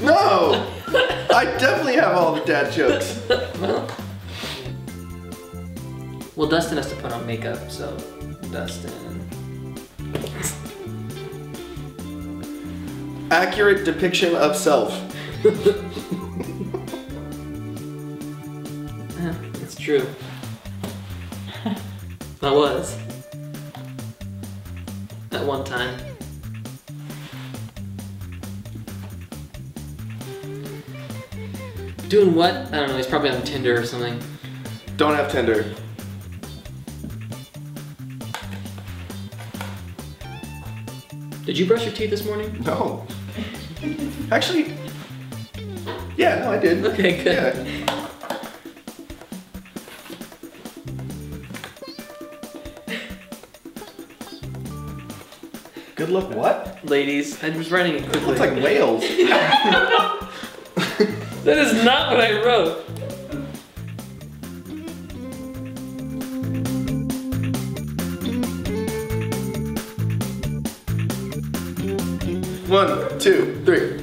No! I definitely have all the dad jokes. Well, Dustin has to put on makeup, so Dustin. Accurate depiction of self. It's true. I was. At one time. Doing what? I don't know, he's probably on Tinder or something. Don't have Tinder. Did you brush your teeth this morning? No. Actually, yeah, no, I did. Okay, good. Yeah. Good luck what? Ladies, I was writing it quickly. It looks like whales. That is not what I wrote. One, two, three.